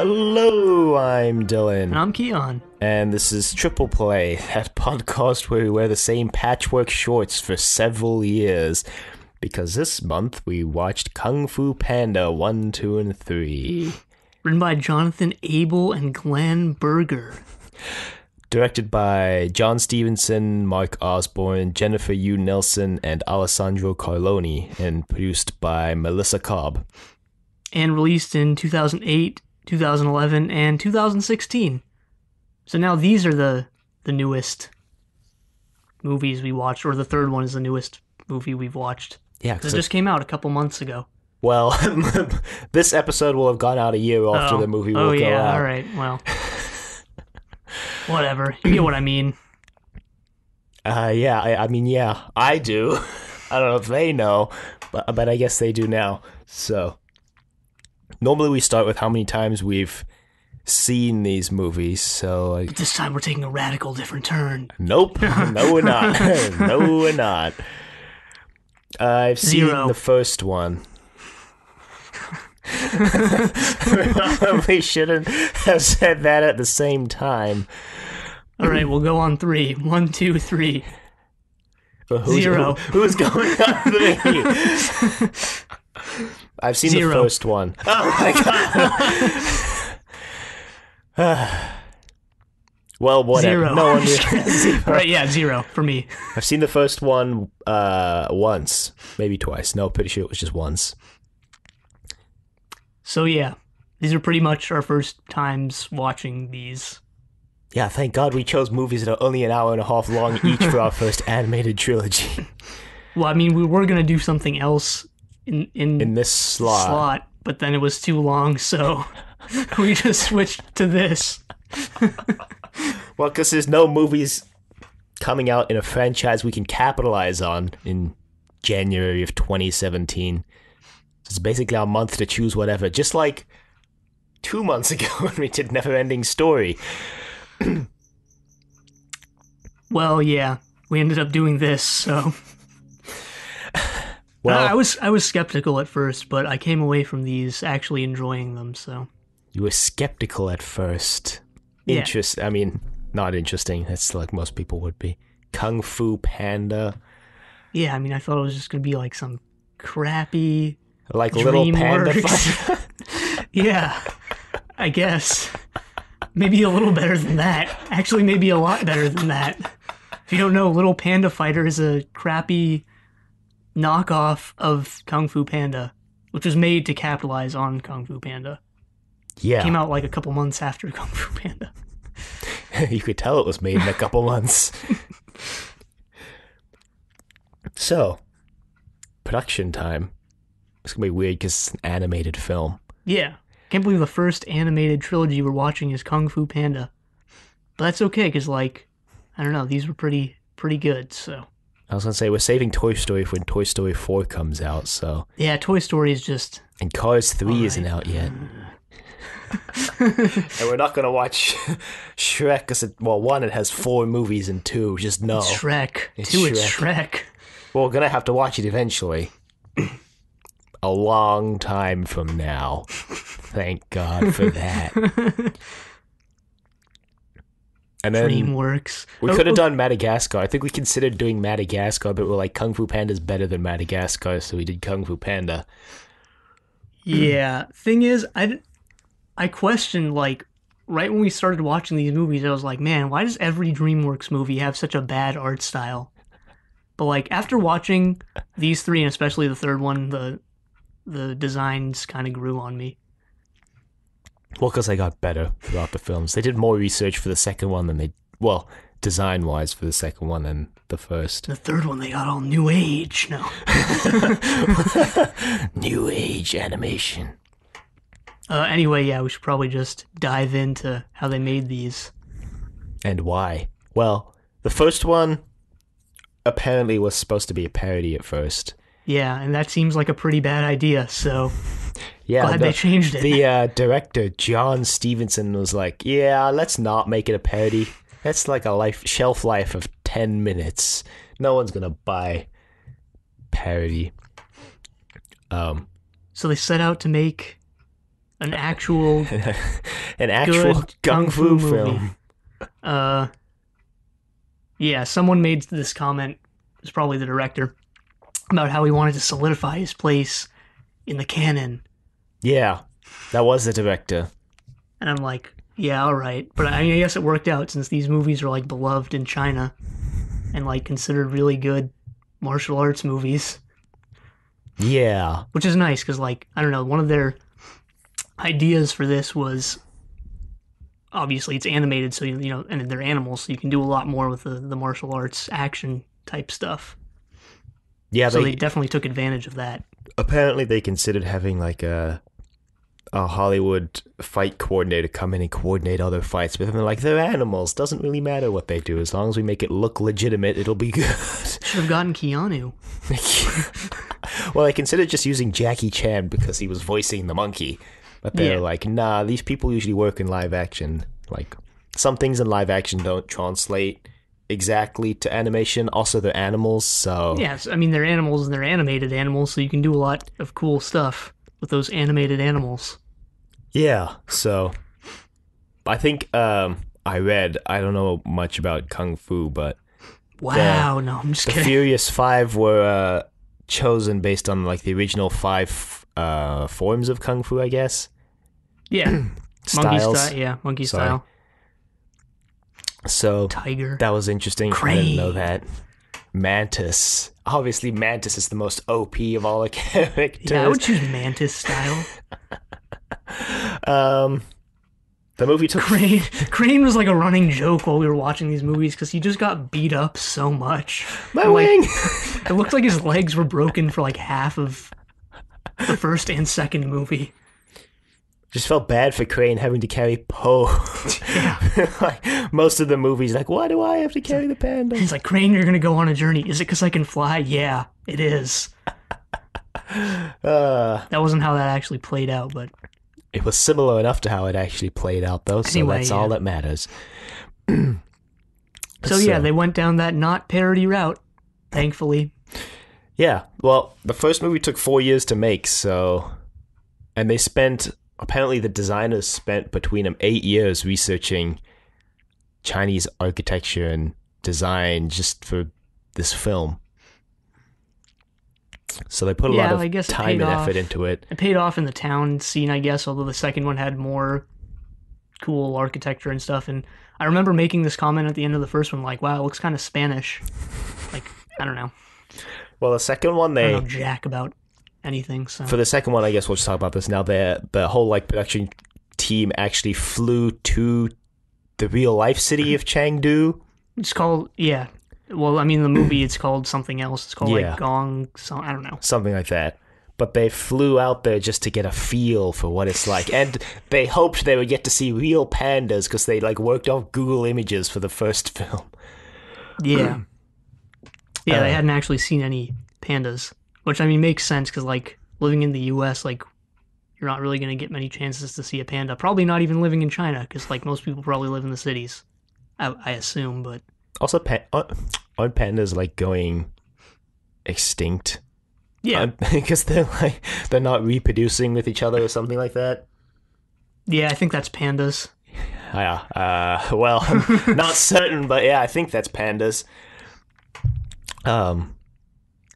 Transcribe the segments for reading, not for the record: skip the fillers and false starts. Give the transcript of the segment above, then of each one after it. Hello, I'm Dylan. And I'm Keon. And this is Triple Play, that podcast where we wear the same patchwork shorts for several years. Because this month we watched Kung Fu Panda 1, 2, and 3. Written by Jonathan Abel and Glenn Berger. Directed by John Stevenson, Mark Osborne, Jennifer Yuh Nelson, and Alessandro Carloni, and produced by Melissa Cobb. And released in 2008, 2011, and 2016. So now these are the newest movies we watched, or the third one is the newest movie we've watched. Yeah, because it just came out a couple months ago. Well, this episode will have gone out a year after the movie will go out. All right, well... Whatever. You get what I mean. Yeah, I do. I don't know if they know, but I guess they do now. So, normally we start with how many times we've seen these movies, so... But this time we're taking a radical different turn. Nope. No, we're not. No, we're not. I've seen the first one. We probably shouldn't have said that at the same time. All right, we'll go on three. 1, 2, 3. Zero. Who's going on three? I've seen the first one. Oh my god. Well, whatever. Zero. No one knew. Zero. Right, yeah, zero for me. I've seen the first one once, maybe twice. No, pretty sure it was just once. So yeah, these are pretty much our first times watching these. Yeah, thank God we chose movies that are only an hour and a half long each for our first animated trilogy. Well, I mean, we were going to do something else in this slot, but then it was too long, so we just switched to this. Well, because there's no movies coming out in a franchise we can capitalize on in January of 2017. It's basically our month to choose whatever, just like 2 months ago when we did Neverending Story. Well, yeah, we ended up doing this, so... Well, I was skeptical at first, but I came away from these actually enjoying them, so... You were skeptical at first. Yeah. I mean, not interesting. That's like most people would be. Kung Fu Panda. Yeah, I mean, I thought it was just going to be like some crappy... Like DreamWorks. Little panda. Yeah, I guess. Maybe a little better than that. Actually, maybe a lot better than that. If you don't know, Little Panda Fighter is a crappy knockoff of Kung Fu Panda, which was made to capitalize on Kung Fu Panda. Yeah. It came out like a couple months after Kung Fu Panda. You could tell it was made in a couple months. So, production time. It's going to be weird because it's an animated film. Yeah. Can't believe the first animated trilogy we're watching is Kung Fu Panda. But that's okay because, like, I don't know, these were pretty good, so. I was going to say, we're saving Toy Story for when Toy Story 4 comes out, so. Yeah, Toy Story is just... And Cars 3 isn't out yet. And we're not going to watch Shrek because, one, it has 4 movies and 2, just no. It's Shrek. It's Shrek. Well, we're going to have to watch it eventually. A long time from now. Thank God for that. And then DreamWorks. We could have done Madagascar. I think we considered doing Madagascar, but we're like, Kung Fu Panda's better than Madagascar, so we did Kung Fu Panda. Yeah. Thing is, I questioned, like, right when we started watching these movies, I was like, man, why does every DreamWorks movie have such a bad art style? But, like, after watching these three, and especially the third one, the designs kind of grew on me. Well, because they got better throughout the films. They did more research for the second one than they... Well, design-wise for the second one than the first. The third one, they got all new age. No. New age animation. Anyway, yeah, we should probably just dive into how they made these. And why. Well, the first one apparently was supposed to be a parody at first. Yeah, and that seems like a pretty bad idea, so yeah, glad they changed it. The director, John Stevenson, was like, yeah, let's not make it a parody. That's like a shelf life of 10 minutes. No one's going to buy parody. So they set out to make an actual good kung fu film. Yeah, someone made this comment, it was probably the director, about how he wanted to solidify his place in the canon. Yeah, that was the director. And I'm like, yeah, all right. But I guess it worked out, since these movies are like beloved in China and like considered really good martial arts movies. Yeah. Which is nice, because like, I don't know, one of their ideas for this was, obviously it's animated, so you know, and they're animals, so you can do a lot more with the martial arts action type stuff. Yeah, so they definitely took advantage of that. Apparently they considered having like a Hollywood fight coordinator come in and coordinate other fights with them. They're like, they're animals, doesn't really matter what they do, as long as we make it look legitimate, it'll be good. Should have gotten Keanu. Well, I considered just using Jackie Chan because he was voicing the monkey. But they're like, nah, these people usually work in live action. Like, some things in live action don't translate exactly to animation. Also, they're animals, so... Yes, I mean, they're animals and they're animated animals, so you can do a lot of cool stuff with those animated animals. Yeah, so... I think I read, I don't know much about Kung Fu, but... Wow, no, I'm just kidding. The Furious Five were... chosen based on like the original five forms of Kung Fu, I guess. Yeah. Monkey style. So tiger. That was interesting. Crane. I didn't know that. Mantis. Obviously Mantis is the most OP of all the characters. Yeah, I would choose Mantis style. The movie took... Crane was like a running joke while we were watching these movies, because he just got beat up so much. My wing! Like, it looked like his legs were broken for like half of the first and second movie. Just felt bad for Crane having to carry Poe. Yeah. Like, most of the movies, like, why do I have to carry the panda? He's like, Crane, you're going to go on a journey. Is it because I can fly? Yeah, it is. That wasn't how that actually played out, but... It was similar enough to how it actually played out, though, so anyway, that's all that matters. So, they went down that not parody route, thankfully. Yeah, well, the first movie took 4 years to make, so... And they spent... Apparently, the designers spent between them 8 years researching Chinese architecture and design just for this film. So they put a lot of time and effort into it. It paid off in the town scene, I guess, although the second one had more cool architecture and stuff. And I remember making this comment at the end of the first one, like, wow, it looks kind of Spanish. Like, I don't know. Well, the second one, they... I don't know jack about anything, so... For the second one, I guess we'll just talk about this now. The whole, like, production team actually flew to the real-life city of Chengdu. It's called... Yeah. Well, I mean, the movie, it's called something else. It's called, like, Gong, so I don't know. Something like that. But they flew out there just to get a feel for what it's like. And they hoped they would get to see real pandas, because they, like, worked off Google Images for the first film. Yeah. Yeah, they hadn't actually seen any pandas, which, I mean, makes sense, because, like, living in the U.S., like, you're not really going to get many chances to see a panda. Probably not even living in China, because, like, most people probably live in the cities, I assume, but... Also, aren't pandas, like, going extinct? Yeah. Because they're not reproducing with each other or something like that? Yeah, I think that's pandas. Yeah. Well, I'm not certain, but yeah, I think that's pandas.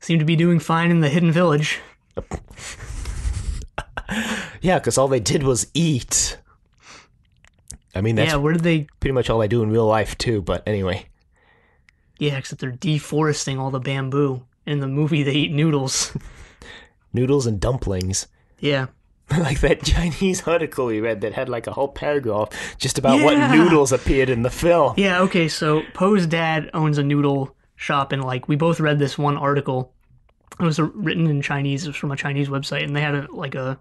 Seem to be doing fine in the Hidden Village. Yeah, because all they did was eat. I mean, that's pretty much all they do in real life, too, but anyway... Yeah, except they're deforesting all the bamboo. In the movie, they eat noodles. Noodles and dumplings. Yeah. Like that Chinese article we read that had like a whole paragraph just about what noodles appeared in the film. Yeah, okay, so Poe's dad owns a noodle shop, and like we both read this one article. It was written in Chinese. It was from a Chinese website, and they had a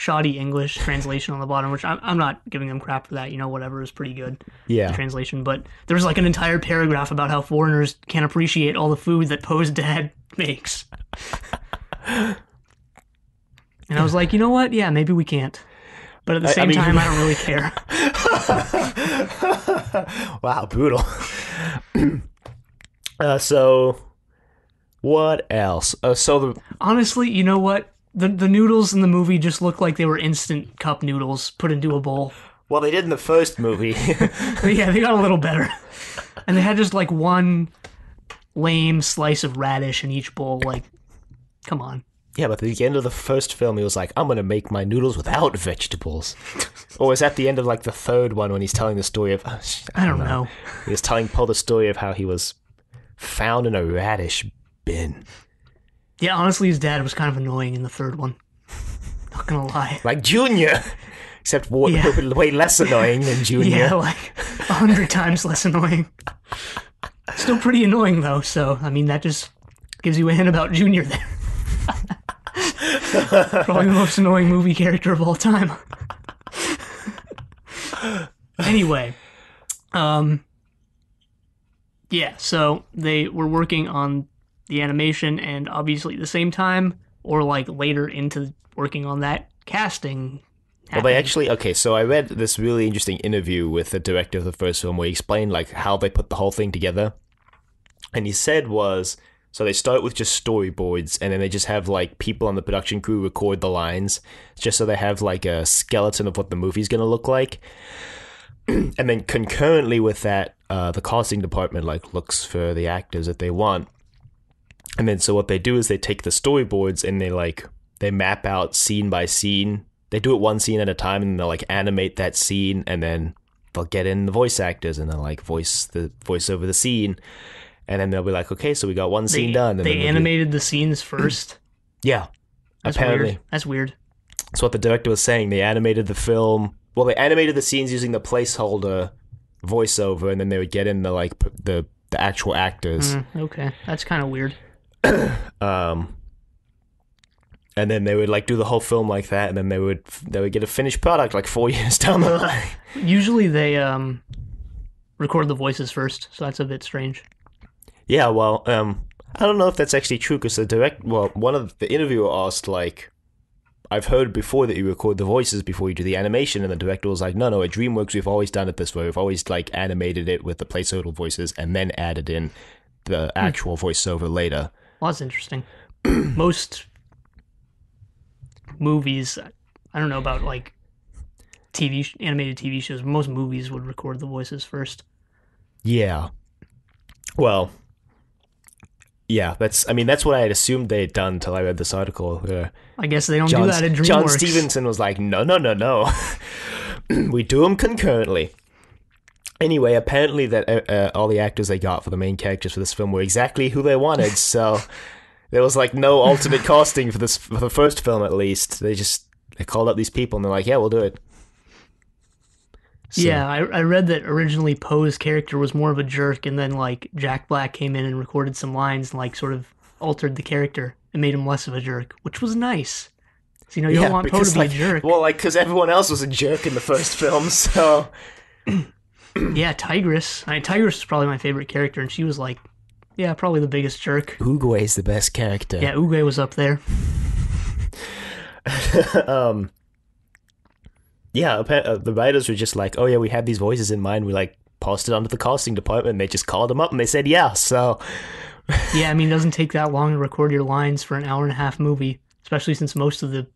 shoddy English translation on the bottom, which I'm not giving them crap for that, you know, whatever is pretty good. Yeah. Translation, but there was like an entire paragraph about how foreigners can't appreciate all the food that Poe's dad makes. And I was like, you know what? Yeah, maybe we can't. But at the same time, I don't really care. Wow, brutal. So, what else? Honestly, you know what? The noodles in the movie just looked like they were instant cup noodles put into a bowl. Well, they did in the first movie. Yeah, they got a little better. And they had just like one lame slice of radish in each bowl. Like, come on. Yeah, but at the end of the first film, he was like, I'm going to make my noodles without vegetables. Or is that the end of, like, the third one when he's telling the story of... I don't know. He was telling Paul the story of how he was found in a radish bin. Yeah, honestly, his dad was kind of annoying in the third one. Not going to lie. Like Junior! Except way less annoying than Junior. Yeah, like 100 times less annoying. Still pretty annoying, though, so, I mean, that just gives you a hint about Junior there. Probably the most annoying movie character of all time. Anyway, yeah, so they were working on the animation, and obviously at the same time, or like later into working on that, casting happened. Well, they actually, okay, so I read this really interesting interview with the director of the first film where he explained like how they put the whole thing together, and he said was... So they start with just storyboards, and then they just have, like, people on the production crew record the lines, just so they have, like, a skeleton of what the movie's going to look like. And then concurrently with that, the casting department, like, looks for the actors that they want. And then so what they do is they take the storyboards and they, like, they map out scene by scene. They do it one scene at a time, and they'll, like, animate that scene, and then they'll get in the voice actors, and they'll, like, voice over the scene. And then they'll be like, okay, so we got one scene done. And they animated the scenes first? Yeah, apparently. Weird. That's weird. That's what the director was saying. They animated the film. Well, they animated the scenes using the placeholder voiceover, and then they would get in the like the actual actors. Okay, that's kind of weird. And then they would like do the whole film like that, and then they would get a finished product like 4 years down the line. Usually they record the voices first, so that's a bit strange. Yeah, well, I don't know if that's actually true, because one of the interviewer asked, like, I've heard before that you record the voices before you do the animation, and the director was like, no, at DreamWorks, we've always done it this way. We've always, like, animated it with the placeholder voices and then added in the actual voiceover later. Well, that's interesting. Most movies, I don't know about, like, animated TV shows, but most movies would record the voices first. Yeah. Well... Yeah, that's what I had assumed they had done until I read this article. I guess they don't do that at DreamWorks. John Stevenson was like, no. We do them concurrently. Anyway, apparently that all the actors they got for the main characters for this film were exactly who they wanted, so there was like no alternate casting for the first film at least. They called up these people and they're like, yeah, we'll do it. So. Yeah, I read that originally Poe's character was more of a jerk, and then, like, Jack Black came in and recorded some lines and, like, sort of altered the character and made him less of a jerk, which was nice. So, you know, you don't want Poe to be a jerk. Well, like, because everyone else was a jerk in the first film, so... Yeah, Tigress. I mean, Tigress was probably my favorite character, and she was, like, yeah, probably the biggest jerk. Uguay's the best character. Yeah, Uguay was up there. Yeah, the writers were just like, oh yeah, we had these voices in mind, we like passed it on to the casting department, and they just called them up and they said yeah, so... Yeah, I mean, it doesn't take that long to record your lines for an hour-and-a-half movie, especially since the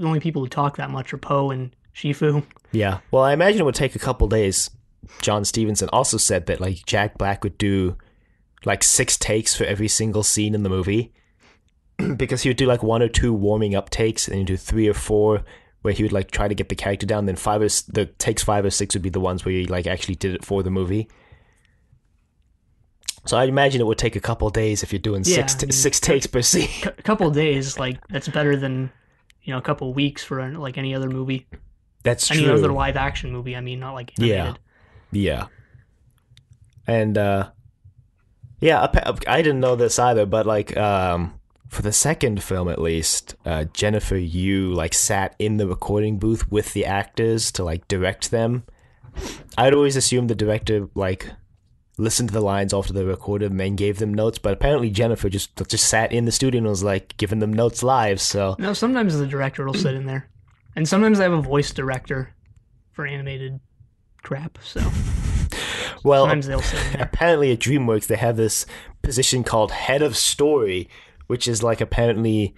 only people who talk that much are Poe and Shifu. Yeah, well, I imagine it would take a couple days. John Stevenson also said that, like, Jack Black would do, like, 6 takes for every single scene in the movie, because he would do, like, 1 or 2 warming-up takes, and he'd do 3 or 4... where he would, like, try to get the character down, then takes 5 or 6 would be the ones where he, like, actually did it for the movie. So I imagine it would take a couple days if you're doing 6 takes per scene. A couple days, like, that's better than, you know, a couple weeks for, like, any other movie. That's true. Any other live-action movie, I mean, not, like, animated. Yeah. And, yeah, I didn't know this either, but, like, for the second film, at least, Jennifer Yuh, like, sat in the recording booth with the actors to, like, direct them. I'd always assumed the director, like, listened to the lines after they recorded and then gave them notes, but apparently Jennifer just sat in the studio and was, like, giving them notes live, so... No, sometimes the director will sit in there. And sometimes they have a voice director for animated crap, so... Well, sometimes they'll sit in there. Apparently at DreamWorks they have this position called Head of Story... which is, like, apparently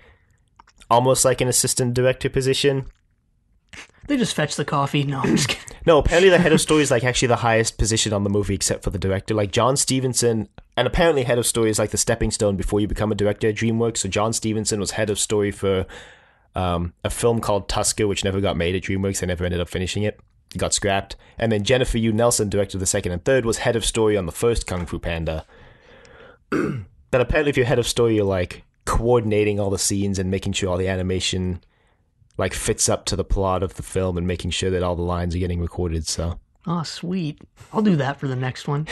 almost like an assistant director position. They just fetch the coffee. No, I'm just kidding. No, apparently the head of story is like actually the highest position on the movie except for the director. Like John Stevenson, and apparently head of story is like the stepping stone before you become a director at DreamWorks. So John Stevenson was head of story for a film called Tusker, which never got made at DreamWorks. They never ended up finishing it. It got scrapped. And then Jennifer Yuh Nelson, director of the second and third, was head of story on the first Kung Fu Panda. But apparently if you're head of story, you're like coordinating all the scenes and making sure all the animation like fits up to the plot of the film and making sure that all the lines are getting recorded. So, oh, sweet. I'll do that for the next one.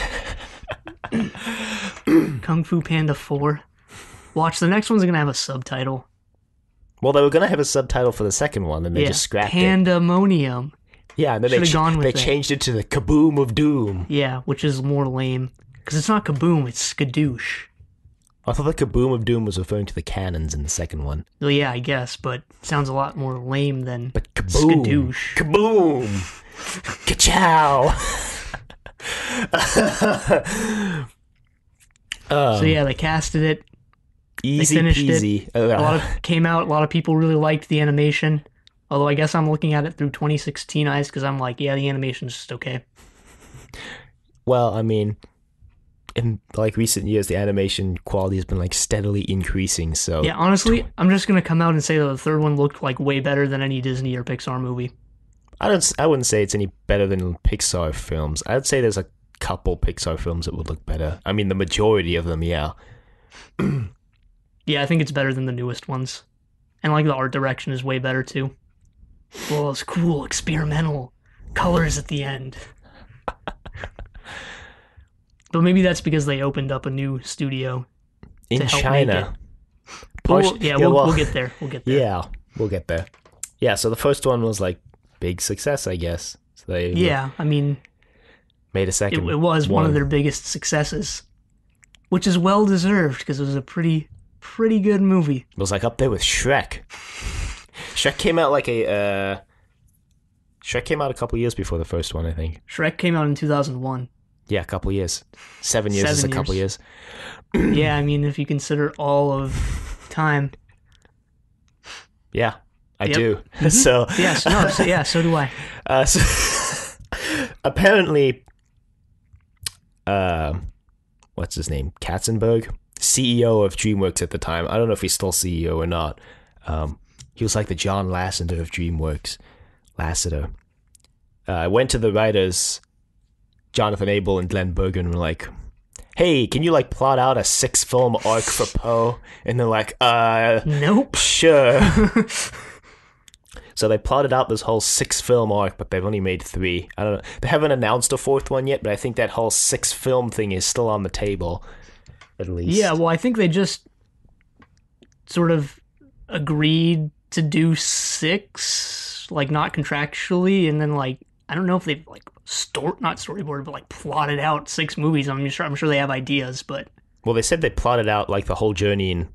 Kung Fu Panda 4. Watch, the next one's going to have a subtitle. Well, they were going to have a subtitle for the second one, and they just scrapped Pandemonium. It. Yeah, and then they changed it to the Kaboom of Doom. Yeah, which is more lame. Because it's not Kaboom, it's Skadoosh. I thought the Kaboom of Doom was referring to the cannons in the second one. Well, yeah, I guess, but it sounds a lot more lame than Kaboom. Skadoosh. Kaboom! Ka-chow! So yeah, they casted it. Easy peasy. Came out, a lot of people really liked the animation. Although I guess I'm looking at it through 2016 eyes because I'm like, yeah, the animation's just okay. Well, I mean, in like recent years, the animation quality has been like steadily increasing. So yeah, honestly, I'm just gonna come out and say that the third one looked like way better than any Disney or Pixar movie. I wouldn't say it's any better than Pixar films. I'd say there's a couple Pixar films that would look better. I mean, the majority of them, yeah. Yeah, I think it's better than the newest ones, and like the art direction is way better too. Well, it's cool, experimental colors at the end. But maybe that's because they opened up a new studio in China. We'll get there. We'll get there. Yeah, so the first one was like big success, I guess. So they made a second. It was one of their biggest successes, which is well deserved because it was a pretty good movie. It was like up there with Shrek. Shrek came out a couple years before the first one, I think. Shrek came out in 2001. Yeah, a couple years. 7 years is a couple years. Yeah, I mean, if you consider all of time. Yeah, I do. Mm-hmm. So so do I. Apparently, what's his name? Katzenberg, CEO of DreamWorks at the time. I don't know if he's still CEO or not. He was like the John Lasseter of DreamWorks. Lasseter. I went to the writers, Jonathan Abel and Glenn Berger, and were like, hey, can you like plot out a 6-film arc for Poe? And they're like, nope. Sure. So they plotted out this whole 6-film arc, but they've only made 3. I don't know. They haven't announced a 4th one yet, but I think that whole 6-film thing is still on the table, at least. Yeah, well, I think they just sort of agreed to do 6, like not contractually, and then like, I don't know if they've like plotted out 6 movies. I'm sure they have ideas, but well, they said they plotted out like the whole journey and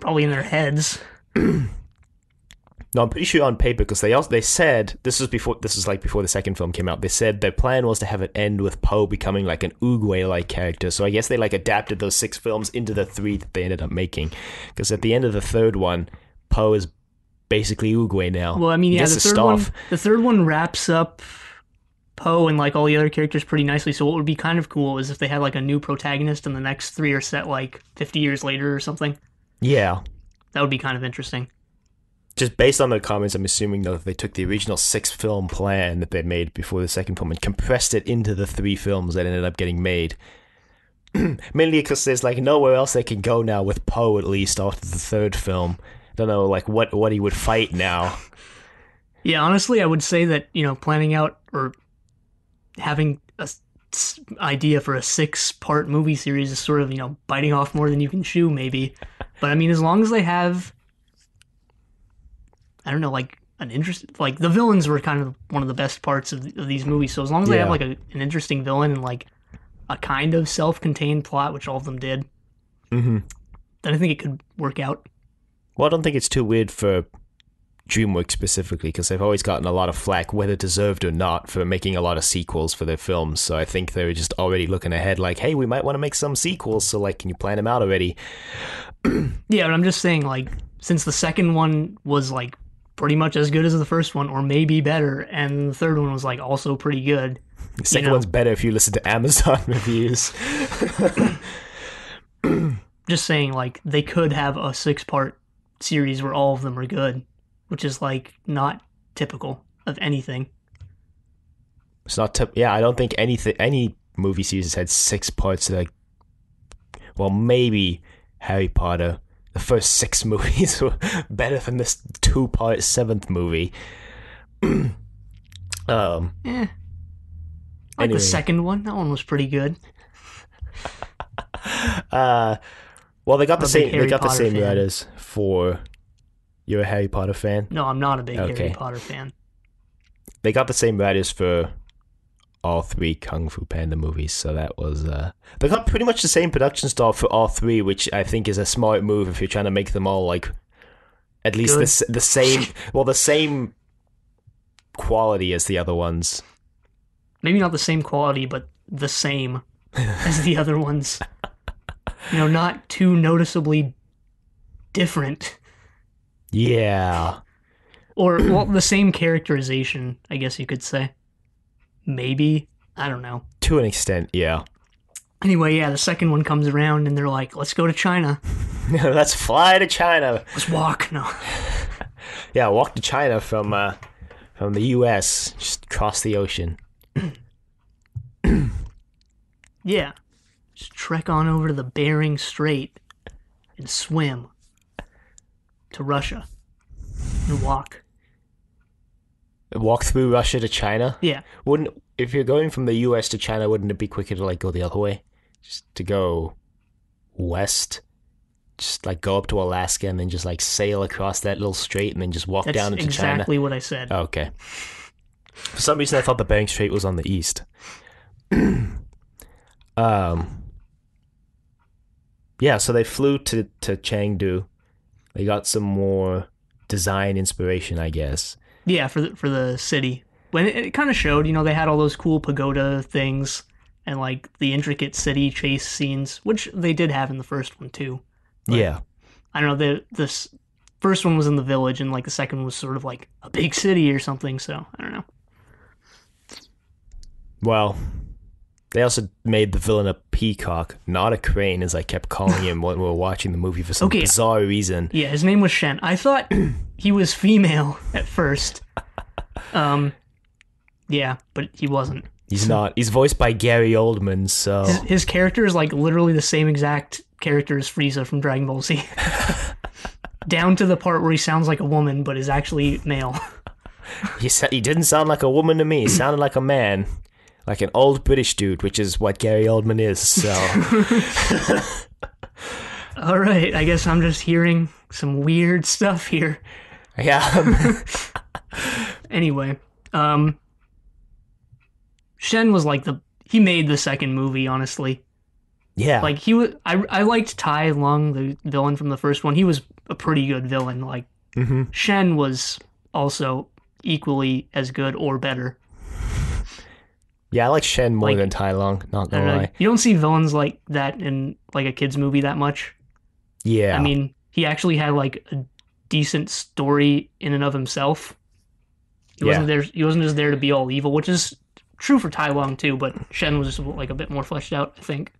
probably in their heads. No, I'm pretty sure on paper because they said this is before the second film came out. They said their plan was to have it end with Poe becoming like an Oogway-like character. So I guess they like adapted those 6 films into the 3 that they ended up making because at the end of the third one, Poe is basically Oogway now. Well, I mean, yeah, the third one wraps up Poe and like all the other characters pretty nicely. So what would be kind of cool is if they had like a new protagonist and the next 3 are set like 50 years later or something. Yeah, that would be kind of interesting. Just based on their comments, I'm assuming though that they took the original 6-film plan that they made before the second film and compressed it into the 3 films that ended up getting made. Mainly because there's like nowhere else they can go now with Poe, at least after the third film. I don't know like what he would fight now. Yeah, honestly, I would say that, you know, planning out or having an idea for a 6-part movie series is sort of, you know, biting off more than you can chew, maybe. But I mean, as long as they have, I don't know, like an interest, like the villains were kind of one of the best parts of these movies. So as long as they have like an interesting villain and like a kind of self-contained plot, which all of them did, then I think it could work out. Well, I don't think it's too weird for DreamWorks specifically, because they've always gotten a lot of flack, whether deserved or not, for making a lot of sequels for their films. So I think they were just already looking ahead like, hey, we might want to make some sequels, so like, can you plan them out already? Yeah, but I'm just saying like since the second one was like pretty much as good as the first one, or maybe better, and the third one was like also pretty good. The second one's better if you listen to Amazon reviews. Just saying, like, they could have a 6-part series where all of them are good, which is like not typical of anything. It's not yeah, I don't think any movie series had 6 parts that are, well, maybe Harry Potter, the first 6 movies were better than this 2-part 7th movie. Anyway. The second one, that one was pretty good. Well, they got the same writers for. You're a Harry Potter fan? No, I'm not a big Harry Potter fan. They got the same writers for all 3 Kung Fu Panda movies, so that was they got pretty much the same production style for all 3, which I think is a smart move if you're trying to make them all like at least the same, well, the same quality as the other ones. Maybe not the same quality, but the same as the other ones. You know, not too noticeably different. Yeah. Or, well, the same characterization, I guess you could say. Maybe. I don't know. To an extent, yeah. Anyway, yeah, the second one comes around and they're like, let's go to China. Let's fly to China. Let's walk. No. Yeah, walk to China from the U.S. Just cross the ocean. Yeah. Just trek on over to the Bering Strait and swim to Russia and walk. Walk through Russia to China? Yeah. Wouldn't, if you're going from the US to China, wouldn't it be quicker to like go the other way? Just to go west? Just like go up to Alaska and then just like sail across that little strait and then just walk down into China? That's exactly what I said. Oh, okay. For some reason I thought the Bering Strait was on the east. Yeah, so they flew to Chengdu. They got some more design inspiration, I guess. Yeah, for the city. When it kind of showed, you know, they had all those cool pagoda things and like the intricate city chase scenes, which they did have in the first one too. But, yeah, I don't know. The first one was in the village, and like the second was sort of like a big city or something. So I don't know. Well. They also made the villain a peacock, not a crane, as I kept calling him when we were watching the movie for some bizarre reason. Yeah, his name was Shen. I thought he was female at first. Yeah, but he wasn't. He's not. He's voiced by Gary Oldman, so... His character is, like, literally the same exact character as Frieza from Dragon Ball Z. Down to the part where he sounds like a woman, but is actually male. He didn't sound like a woman to me. He sounded like a man. Like an old British dude, which is what Gary Oldman is, so... All right, I guess I'm just hearing some weird stuff here. Yeah. Anyway, Shen was like he made the second movie, honestly. Yeah. Like, he was... I liked Tai Lung, the villain from the first one. He was a pretty good villain. Like, Shen was also equally as good or better. Yeah, I like Shen more than Tai Lung, not gonna lie. You don't see villains like that in, like, a kid's movie that much. Yeah. I mean, he actually had, like, a decent story in and of himself. He wasn't just there to be all evil, which is true for Tai Lung, too, but Shen was just, like, a bit more fleshed out, I think.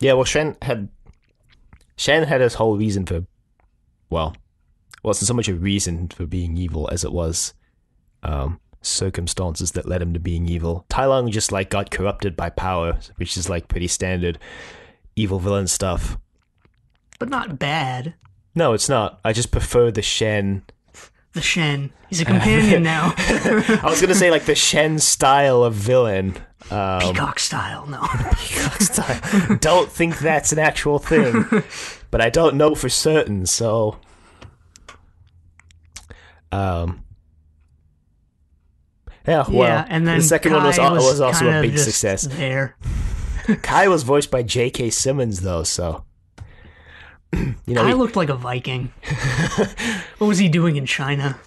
Yeah, well, Shen had his whole reason for, well, it wasn't so much a reason for being evil as it was, circumstances that led him to being evil. Tai Lung just like got corrupted by power, which is like pretty standard evil villain stuff. But not bad. No, it's not. I just prefer the Shen. The Shen. He's a companion now. I was gonna say like the Shen style of villain. Peacock style, no. Peacock style. Don't think that's an actual thing. But I don't know for certain, so yeah, well, and then the second one was also a big success. There. Kai was voiced by J.K. Simmons, though, so... Kai looked like a Viking. What was he doing in China?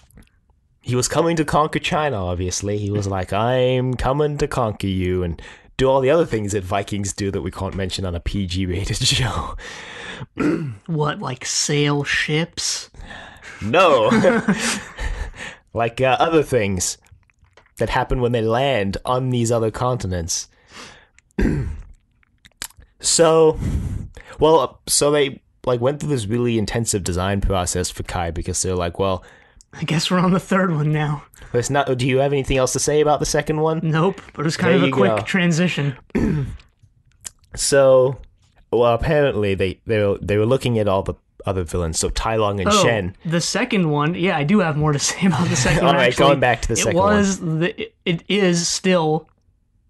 He was coming to conquer China, obviously. He was like, I'm coming to conquer you, and do all the other things that Vikings do that we can't mention on a PG-rated show. What, like sail ships? No. Like other things that happen when they land on these other continents. So they like went through this really intensive design process for Kai because they're like, well, I guess we're on the third one now. It's not. Do you have anything else to say about the second one? Nope, but it's kind of a quick transition. So, well, apparently they were looking at all the other villains. So Tai Lung and Shen. The second one, yeah, I do have more to say about the second one. All right, actually, going back to the second one. It is still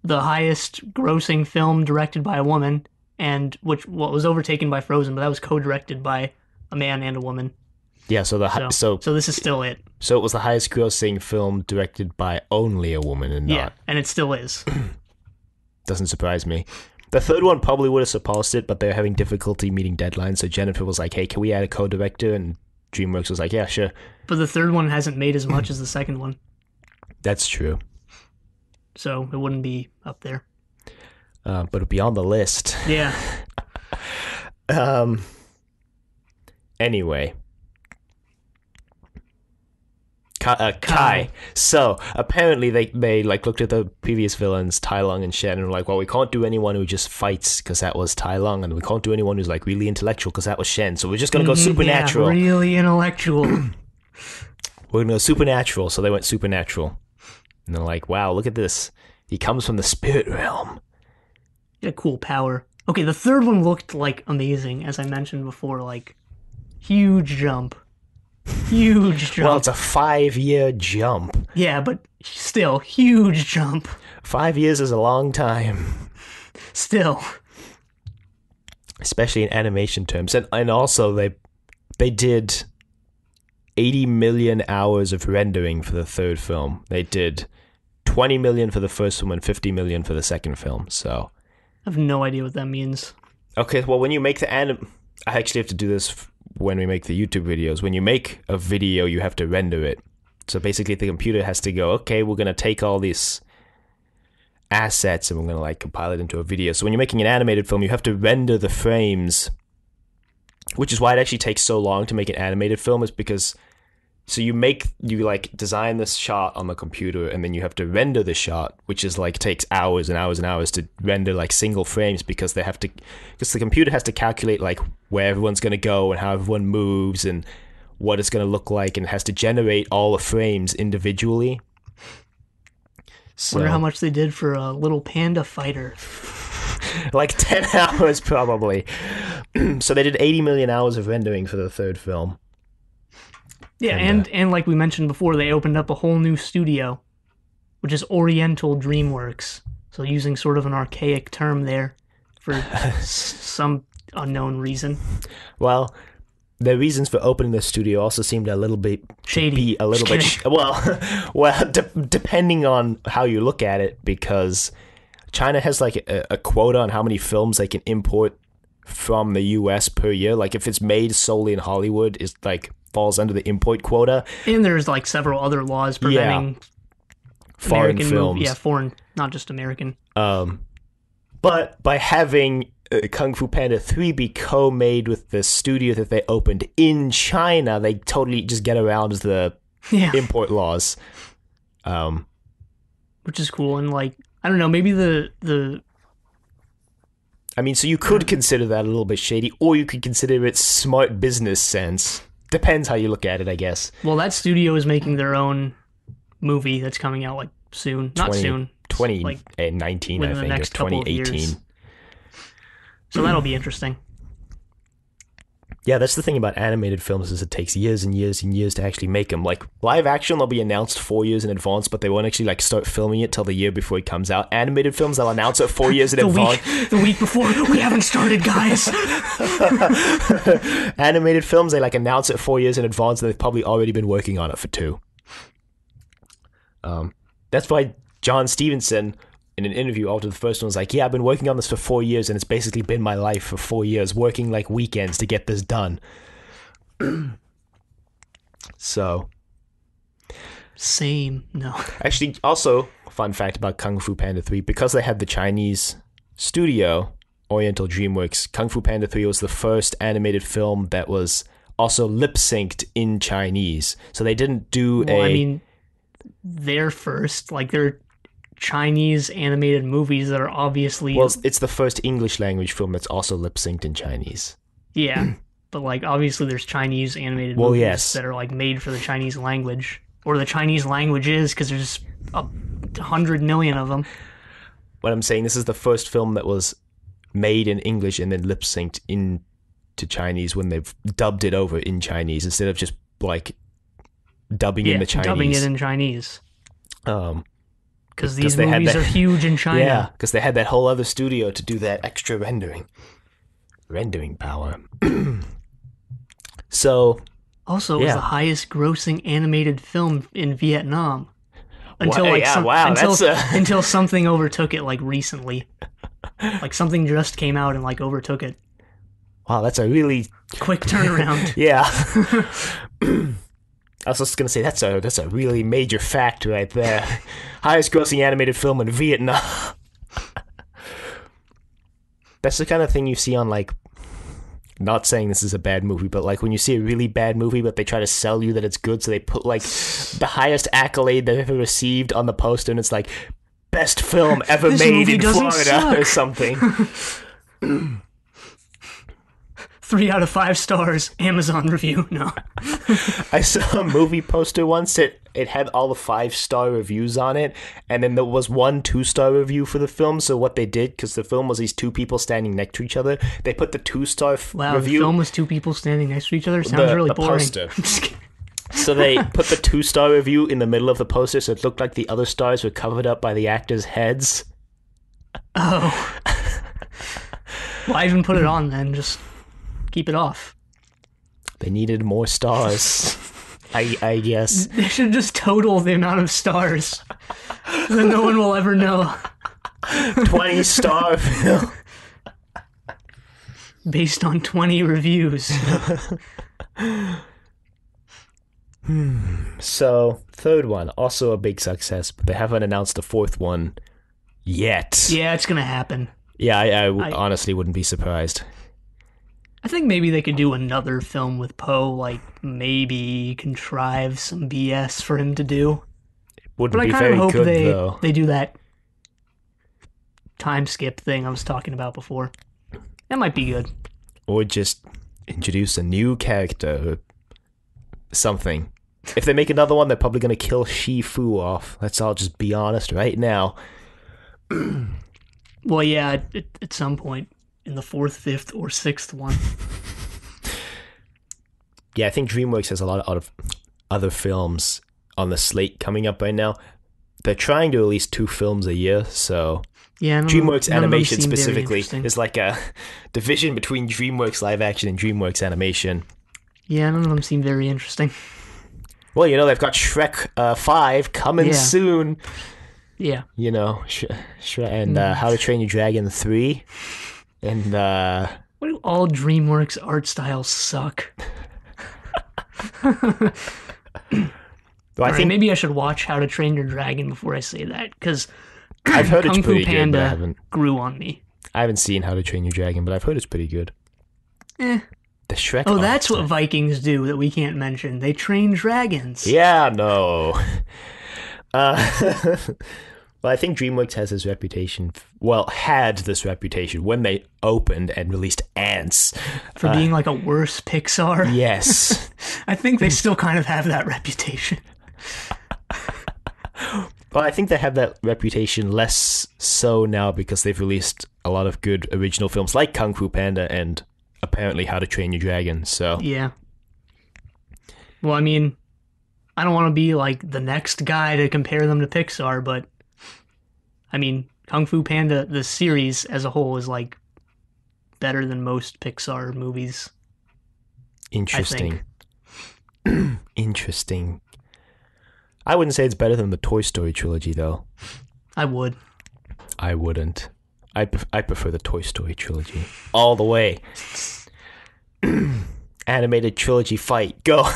the highest grossing film directed by a woman, and what was overtaken by Frozen, but that was co-directed by a man and a woman. Yeah, so this is still it. So it was the highest grossing film directed by only a woman and not. Yeah, and it still is. Doesn't surprise me. The third one probably would have surpassed it, but they were having difficulty meeting deadlines, so Jennifer was like, hey, can we add a co-director? And DreamWorks was like, yeah, sure. But the third one hasn't made as much as the second one. That's true. So it wouldn't be up there. But it would be on the list. Yeah. Anyway. Kai. So apparently they like looked at the previous villains, Tai Lung and Shen, and were like, well, we can't do anyone who just fights because that was Tai Lung, and we can't do anyone who's like really intellectual because that was Shen. So we're just gonna go supernatural. Yeah, really intellectual. We're gonna go supernatural. So they went supernatural, and they're like, wow, look at this. He comes from the spirit realm. Get a cool power. Okay, the third one looked like amazing, as I mentioned before, like huge jump. Well, it's a 5-year jump. Yeah, but still, huge jump. 5 years is a long time. Still. Especially in animation terms. And also, they did 80 million hours of rendering for the third film. They did 20 million for the first film and 50 million for the second film, so. I have no idea what that means. Okay, well, when you make the I actually have to do this when we make the YouTube videos. When you make a video, you have to render it. So basically the computer has to go, okay, we're going to take all these assets and we're going to like compile it into a video. So when you're making an animated film, you have to render the frames, which is why it actually takes so long to make an animated film, is because so you design this shot on the computer and then you have to render the shot, which is like takes hours and hours and hours to render like single frames because because the computer has to calculate like where everyone's going to go and how everyone moves and what it's going to look like, and has to generate all the frames individually. So, wonder how much they did for a little panda fighter. Like 10 hours probably. So they did 80 million hours of rendering for the third film. Yeah, and like we mentioned before, they opened up a whole new studio, which is Oriental DreamWorks. So using sort of an archaic term there for some unknown reason. Well, the reasons for opening the studio also seemed a little bit shady. Depending on how you look at it, because China has like a quota on how many films they can import from the US per year. Like if it's made solely in Hollywood, it's like falls under the import quota. And there's like several other laws preventing foreign films. Yeah, foreign, not just American. But by having Kung Fu Panda 3 be co-made with the studio that they opened in China, they totally just get around the import laws. Which is cool. And like, I don't know, maybe so you could consider that a little bit shady, or you could consider it smart business sense. Depends how you look at it, I guess. Well, that studio is making their own movie that's coming out like soon. Not soon. 2019, I think, or 2018. So that'll be interesting. Yeah, that's the thing about animated films, is it takes years and years and years to actually make them. Like live action, they'll be announced 4 years in advance, but they won't actually like start filming it till the year before it comes out. Animated films, they'll announce it 4 years in advance. The week before, we haven't started, guys. Animated films, they like announce it 4 years in advance, and they've probably already been working on it for 2. That's why John Stevenson, in an interview after the first one, was like, yeah, I've been working on this for 4 years, and it's basically been my life for 4 years, working like weekends to get this done. So, Same. No. Actually, also, fun fact about Kung Fu Panda 3, because they had the Chinese studio, Oriental DreamWorks, Kung Fu Panda 3 was the first animated film that was also lip-synced in Chinese. So they didn't do I mean, they're first. Like, they're Chinese animated movies that are obviously... Well, it's the first English-language film that's also lip-synced in Chinese. Yeah, but, like, obviously there's Chinese animated movies that are, like, made for the Chinese language. Or the Chinese language is, because there's 100 million of them. What I'm saying, this is the first film that was made in English and then lip-synced into Chinese when they've dubbed it over in Chinese instead of just, like, dubbing in the Chinese. Dubbing it in Chinese. Because these movies are huge in China. Yeah, because they had that whole other studio to do that extra rendering. Rendering power. So... Also, it was the highest-grossing animated film in Vietnam until something overtook it, like, recently. Like, something just came out and, like, overtook it. Wow, that's a really quick turnaround. Yeah. I was just gonna say that's a really major fact right there. Highest-grossing animated film in Vietnam. That's the kind of thing you see on, like. Not saying this is a bad movie, but like when you see a really bad movie, but they try to sell you that it's good, so they put like the highest accolade they've ever received on the poster, and it's like best film ever made in Florida or something. 3 out of 5 stars, Amazon review. No, I saw a movie poster once that it had all the 5-star reviews on it, and then there was one 2-star review for the film. So what they did, because the film was these two people standing next to each other, they put the 2-star review. Wow, the film was two people standing next to each other. Sounds really boring. Poster. So they put the 2-star review in the middle of the poster, so it looked like the other stars were covered up by the actors' heads. Oh, well, I even put it on then. Just. Keep it off. They needed more stars. I guess. They should just total the amount of stars. Then no one will ever know. 20-star film. Based on 20 reviews. So, third one, also a big success, but they haven't announced the fourth one yet. Yeah, it's going to happen. Yeah, I honestly wouldn't be surprised. I think maybe they could do another film with Poe, like maybe contrive some BS for him to do. It wouldn't be very good, though. But I kind of hope they do that time skip thing I was talking about before. That might be good. Or just introduce a new character or something. If they make another one, they're probably going to kill Shifu off. Let's all just be honest right now. Well, yeah, at some point. In the 4th, 5th, or 6th one. Yeah, I think DreamWorks has a lot of other films on the slate coming up right now. They're trying to release 2 films a year, so... Yeah, DreamWorks Animation specifically is like a division between DreamWorks Live Action and DreamWorks Animation. Yeah, none of them seem very interesting. Well, you know, they've got Shrek 5 coming soon. Yeah. You know, and How to Train Your Dragon 3... And, Why do all DreamWorks art styles suck? I think maybe I should watch How to Train Your Dragon before I say that, because I've heard Kung it's pretty Fu Panda good, I haven't, grew on me. I haven't seen How to Train Your Dragon, but I've heard it's pretty good. The Shrek Oh, that's what Vikings do that we can't mention. They train dragons. Yeah, no. Well, I think DreamWorks has this reputation, had this reputation when they opened and released Ants. For being like a worse Pixar? Yes. I think they still kind of have that reputation. Well, I think they have that reputation less so now because they've released a lot of good original films like Kung Fu Panda and apparently How to Train Your Dragon, so... Yeah. Well, I mean, I don't want to be like the next guy to compare them to Pixar, but... I mean, Kung Fu Panda, the series as a whole, is, like, better than most Pixar movies. Interesting. I think. Interesting. I wouldn't say it's better than the Toy Story trilogy, though. I would. I wouldn't. I prefer the Toy Story trilogy. All the way. Animated trilogy fight. Go.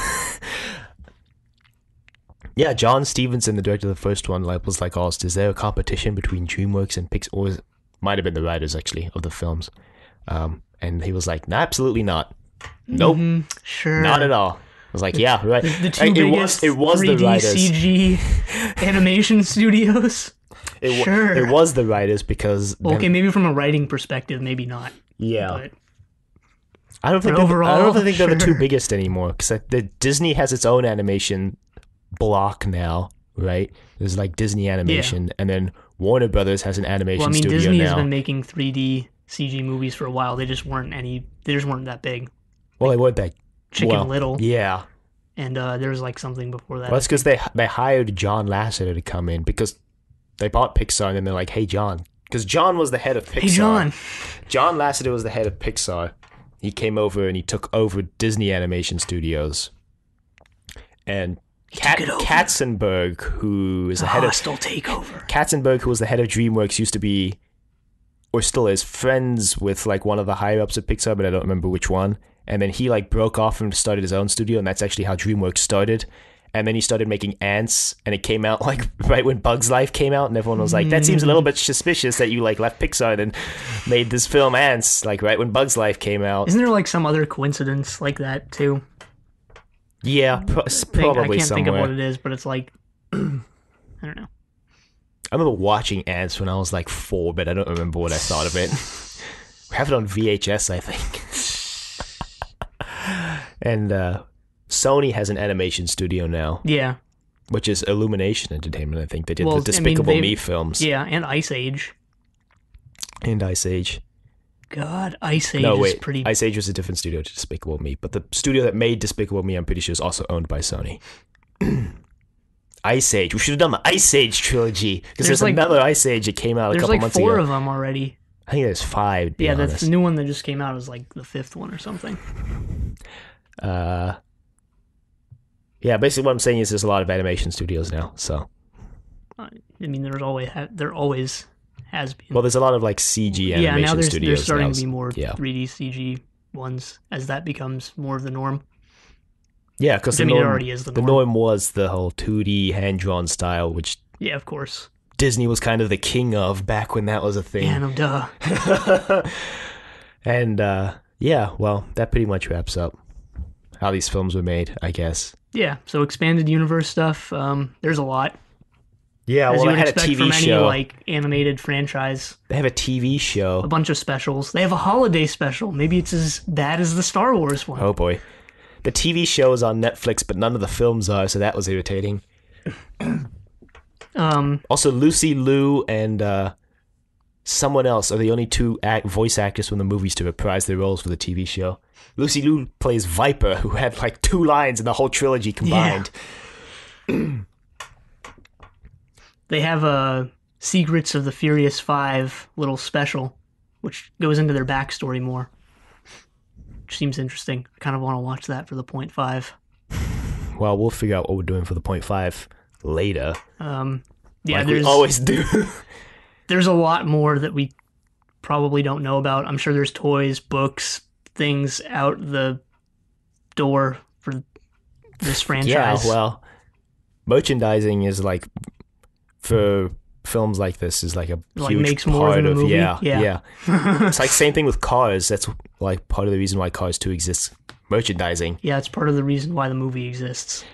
Yeah, John Stevenson, the director of the first one, was like, asked, is there a competition between DreamWorks and Pixar? Or might have been the writers, actually, of the films. And he was like, nah, absolutely not. Nope. Mm-hmm. Sure. Not at all. I was like, yeah, right. The two biggest 3D CG animation studios. Sure. It was the writers because... Okay, maybe from a writing perspective, maybe not. Yeah. But I don't think they're the two biggest anymore because Disney has its own animation block now, right? There's like Disney Animation, and then Warner Brothers has an animation studio now. Disney has been making 3D CG movies for a while. They just weren't that big. Well, they weren't that Chicken Little. Yeah. And there was like something before that. Well, that's because they hired John Lasseter to come in because they bought Pixar and then they're like, hey, John. Because John was the head of Pixar. Hey, John. John Lasseter was the head of Pixar. He came over and he took over Disney Animation Studios. And Katzenberg, who is the head of... Katzenberg, who was the head of DreamWorks, used to be, or still is, friends with like one of the higher-ups at Pixar, but I don't remember which one. And then he like broke off and started his own studio, and that's actually how DreamWorks started. And then he started making Ants, and it came out like right when Bug's Life came out, and everyone was like, that seems a little bit suspicious that you like left Pixar and made this film Ants, like right when Bug's Life came out. Isn't there like some other coincidence like that too? Yeah, probably I can't think of what it is, but it's like, I don't know. I remember watching Ants when I was like 4, but I don't remember what I thought of it. We have it on VHS, I think. And Sony has an animation studio now. Yeah. Which is Illumination Entertainment, I think. They did the Despicable Me films. Yeah, and Ice Age. God, Ice Age is pretty... Ice Age was a different studio to Despicable Me, but the studio that made Despicable Me, I'm pretty sure, is also owned by Sony. Ice Age. We should have done the Ice Age trilogy, because there's like, another Ice Age that came out a couple months ago. There's like 4 of them already. I think there's 5, to be honest. That's the new one that just came out was like the 5th one or something. Yeah, basically what I'm saying is there's a lot of animation studios now, so. I mean, there always has been. Well, there's a lot of like CG animation studios. There's starting to be more 3D CG ones as that becomes more of the norm. Yeah, because it already is the norm. The norm was the whole 2D hand-drawn style, which... Yeah, of course. Disney was kind of the king of back when that was a thing. Yeah, no, duh. And, yeah, well, that pretty much wraps up how these films were made, I guess. Yeah, so expanded universe stuff, there's a lot. Yeah, well, they had a TV show. Like animated franchise. They have a TV show. A bunch of specials. They have a holiday special. Maybe it's as bad as the Star Wars one. Oh, boy. The TV show is on Netflix, but none of the films are, so that was irritating. Also, Lucy Liu and someone else are the only two voice actors from the movies to reprise their roles for the TV show. Lucy Liu plays Viper, who had like 2 lines in the whole trilogy combined. Yeah. They have a Secrets of the Furious 5 little special, which goes into their backstory more, which seems interesting. I kind of want to watch that for the .5. Well, we'll figure out what we're doing for the .5 later. Yeah, we always do. There's a lot more that we probably don't know about. I'm sure there's toys, books, things out the door for this franchise. Yeah, well, merchandising is like, for films like this, is like a huge makes part more than a movie. Yeah. It's like same thing with Cars. That's like part of the reason why Cars 2 exists. Merchandising. Yeah, it's part of the reason why the movie exists.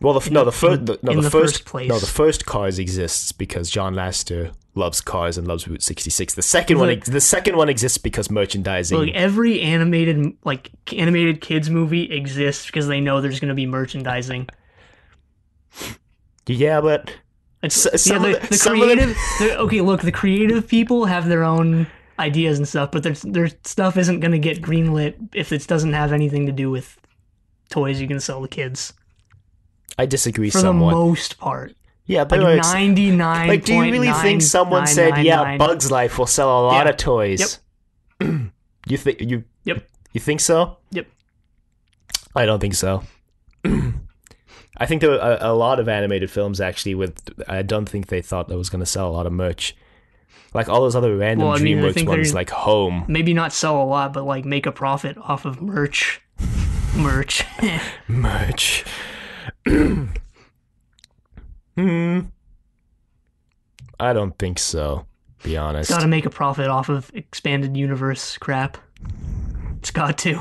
Well, the first Cars exists because John Lasseter loves cars and loves Route 66. The second one exists because merchandising. Look, every animated kids movie exists because they know there's going to be merchandising. Yeah, but the creative people have their own ideas and stuff, but their stuff isn't going to get greenlit if it doesn't have anything to do with toys you can sell to kids. I disagree somewhat. For the most part. Yeah, but like 99.9. Like, do you really think someone said, "Yeah, Bug's Life will sell a lot of toys"? Yep. You think so? Yep. I don't think so. I think there were a lot of animated films actually. I don't think they thought that was going to sell a lot of merch. Like all those other random DreamWorks ones, like Home. Maybe not sell a lot, but like make a profit off of merch. I don't think so, to be honest. It's got to make a profit off of expanded universe crap. It's got to.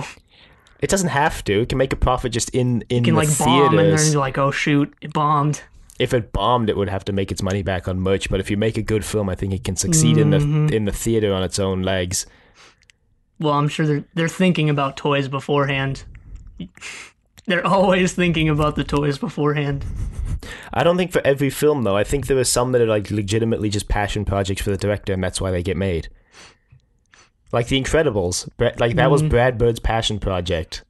It doesn't have to. It can make a profit just in the theaters. It can bomb and then you're like, oh shoot, it bombed. If it bombed, it would have to make its money back on merch. But if you make a good film, I think it can succeed in the theater on its own legs. Well, I'm sure they're thinking about toys beforehand. They're always thinking about the toys beforehand. I don't think for every film, though. I think there are some that are like legitimately just passion projects for the director, and that's why they get made. Like The Incredibles. Like that was Brad Bird's passion project.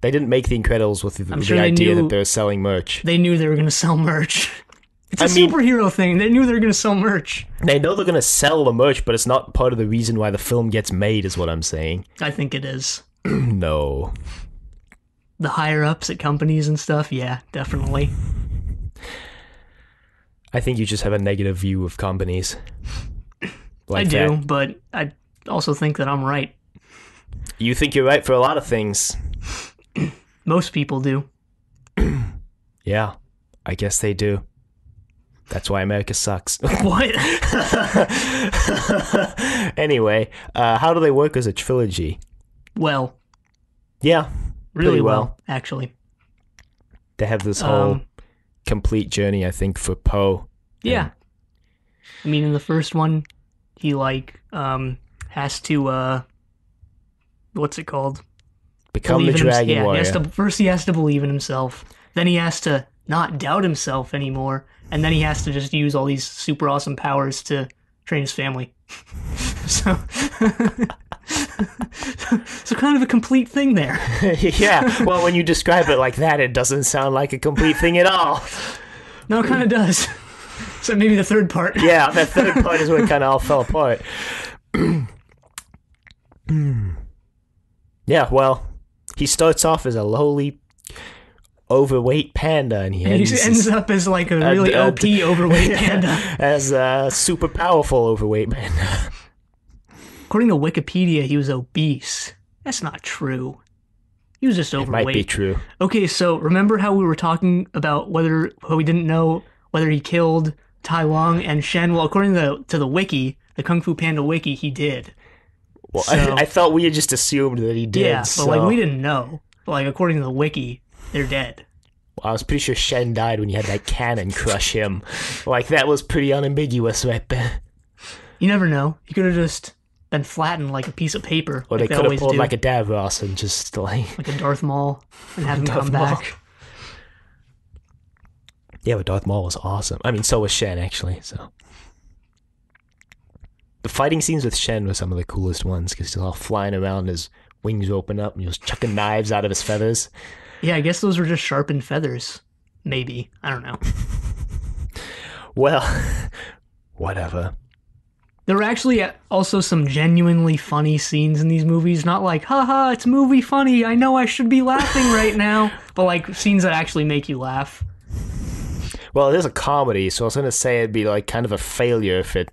They didn't make The Incredibles with the idea that they were selling merch. They knew they were going to sell merch. It's a superhero thing. They knew they were going to sell merch. They know they're going to sell the merch, but it's not part of the reason why the film gets made, is what I'm saying. I think it is. No. The higher-ups at companies and stuff? Yeah, definitely. I think you just have a negative view of companies. Like I do, but I also think that I'm right. You think you're right for a lot of things. Most people do. Yeah, I guess they do. That's why America sucks. What? Anyway, how do they work as a trilogy? Well. Yeah, really well, actually. They have this whole complete journey, I think, for Poe. Yeah. I mean, in the first one, he, like, has to, what's it called? Become the dragon warrior. First he has to believe in himself. Then he has to not doubt himself anymore. And then he has to just use all these super awesome powers to train his family. So kind of a complete thing there. Yeah, well, when you describe it like that, it doesn't sound like a complete thing at all. No, it kind of does. So maybe the third part. Yeah, that third part is where it kind of all fell apart. Yeah, well, he starts off as a lowly, overweight panda, and he ends up as like a really OP overweight panda. As a super powerful overweight panda. According to Wikipedia, he was obese. That's not true. He was just overweight. It might be true. Okay, so remember how we were talking about how we didn't know whether he killed Tai Lung and Shen? Well, according to the wiki, the Kung Fu Panda wiki, he did. Well, so, I thought we had just assumed that he did. Yeah, but like we didn't know. But, like, according to the wiki, they're dead. Well, I was pretty sure Shen died when he had that cannon crush him. Like, that was pretty unambiguous right there. You never know. He could have just been flattened like a piece of paper. Or like they could have pulled like a Davros and just like a Darth Maul and had him come back. Yeah, but Darth Maul was awesome. I mean, so was Shen, actually, so. The fighting scenes with Shen were some of the coolest ones because he's all flying around, his wings open up, and he was chucking knives out of his feathers. Yeah, I guess those were just sharpened feathers. Maybe. I don't know. Well, whatever. There were actually also some genuinely funny scenes in these movies. Not like, haha, it's movie funny. I know I should be laughing right now. But like scenes that actually make you laugh. Well, it is a comedy, so I was going to say it'd be like kind of a failure if it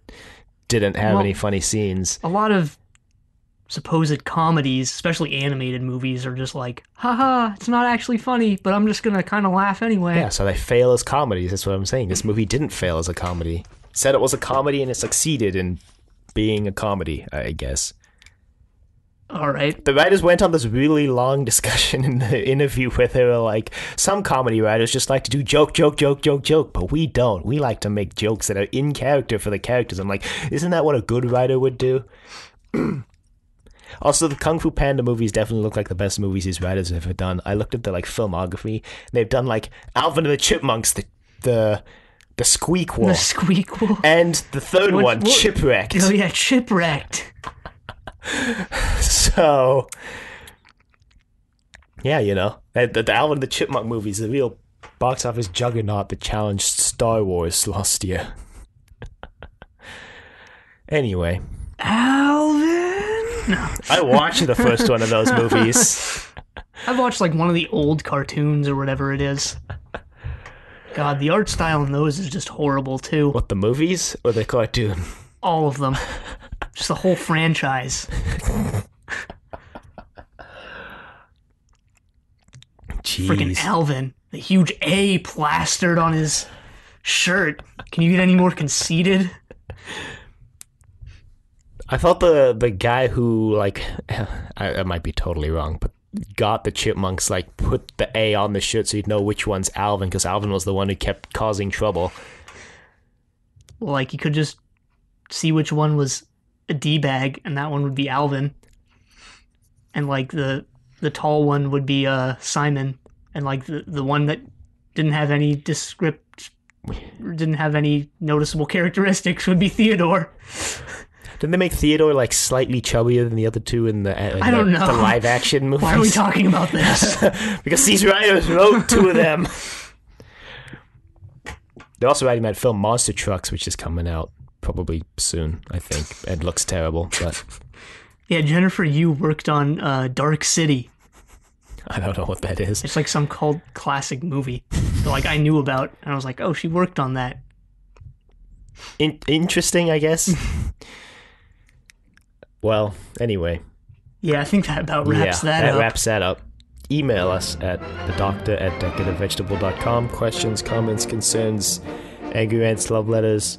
didn't have any funny scenes. A lot of supposed comedies, especially animated movies, are just like, haha, it's not actually funny, but I'm just gonna kind of laugh anyway. Yeah, so they fail as comedies. That's what I'm saying. This movie didn't fail as a comedy. It said it was a comedy and it succeeded in being a comedy, I guess. Alright. The writers went on this really long discussion in the interview where they were like, some comedy writers just like to do joke, but we don't. We like to make jokes that are in character for the characters. I'm like, isn't that what a good writer would do? Also, the Kung Fu Panda movies definitely look like the best movies these writers have ever done. I looked at their, like, filmography, and they've done, like, Alvin and the Chipmunks, the Squeakquel. The Squeakquel. And the third one, Chipwrecked. Oh, yeah, Chipwrecked. So, yeah, you know, the Alvin and the Chipmunk movies, the real box office juggernaut that challenged Star Wars last year. Anyway. Alvin? No. I watched the first one of those movies. I've watched, like, one of the old cartoons or whatever it is. God, the art style in those is just horrible, too. What, the movies or the cartoon? All of them. Just the whole franchise. Freaking Alvin. The huge A plastered on his shirt. Can you get any more conceited? I thought the guy who, like, I might be totally wrong, but got the chipmunks, like, put the A on the shirt so you'd know which one's Alvin, because Alvin was the one who kept causing trouble. Like, you could just see which one was a D-bag, and that one would be Alvin. And, like, the tall one would be Simon. And, like, the one that didn't have any noticeable characteristics would be Theodore. Didn't they make Theodore, like, slightly chubbier than the other two in the live-action movies? Why are we talking about this? Because these writers wrote two of them. They're also writing that film Monster Trucks, which is coming out probably soon, I think. It looks terrible, but... Yeah, Jennifer Yuh worked on Dark City. I don't know what that is. It's like some cult classic movie that, like, I knew about, and I was like, oh, she worked on that. Interesting, I guess. Well, anyway. Yeah, I think that about wraps that up. That wraps that up. Email us at thedoctor@decadentvegetable.com. Questions, comments, concerns, angry rants, love letters,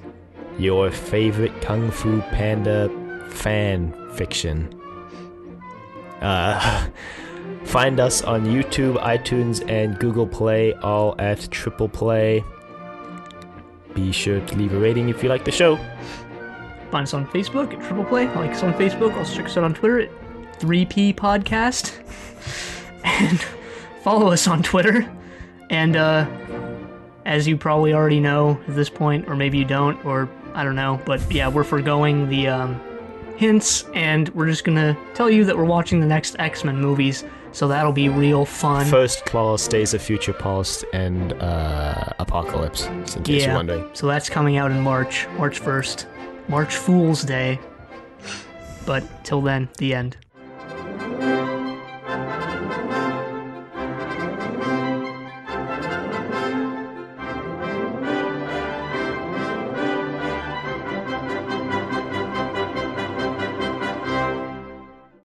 your favorite Kung Fu Panda fan fiction. Find us on YouTube, iTunes, and Google Play, all at Triple Play. Be sure to leave a rating if you like the show. Find us on Facebook at Triple Play. Like us on Facebook. Also check us out on Twitter at 3P Podcast. And follow us on Twitter. And as you probably already know at this point, or maybe you don't, or I don't know, but yeah, we're forgoing the hints, and we're just going to tell you that we're watching the next X-Men movies, so that'll be real fun. First Class, Days of Future Past, and Apocalypse, in case you're wondering. So that's coming out in March 1st. March Fool's Day. But till then, the end.